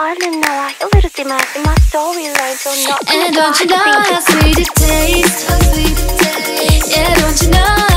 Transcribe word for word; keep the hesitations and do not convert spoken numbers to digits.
I didn't know I a little demon in my storyline, so not. And don't you know how sweet it tastes? How sweet it tastes. Yeah, don't you know?